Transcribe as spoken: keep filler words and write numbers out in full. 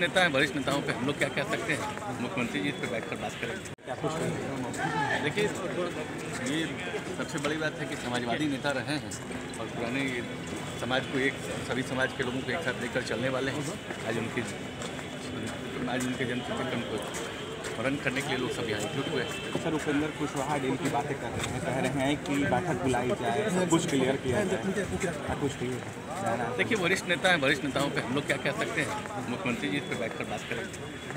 नेता हैं, वरिष्ठ नेताओं पे हम लोग क्या कह सकते हैं? मुख्यमंत्री जी इस पर बैठकर बात करेंगे। देखिए, ये सबसे बड़ी बात है कि समाजवादी नेता रहे हैं और पुराने समाज को एक सभी समाज के लोगों को एक साथ लेकर चलने वाले हैं। आज उनके आज उनके जन्म कार्यक्रम को स्मरण करने के लिए लोग सब यहाँ एकजुट हुए हैं। सर, उपेंद्र कुशवाहा डील की बातें कर रहे हैं, कह रहे हैं कि बैठक बुलाई जाए, कुछ क्लियर किया जाए, कुछ क्लियर। देखिए, वरिष्ठ नेता हैं, वरिष्ठ नेताओं पे हम लोग क्या कह सकते हैं? मुख्यमंत्री जी इस पर बैठकर बात करेंगे।